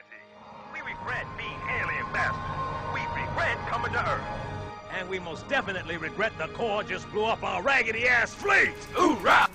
humanity. We regret being alien bastards. We regret coming to Earth. And we most definitely regret the Corps just blew up our raggedy-ass fleet. Hoorah!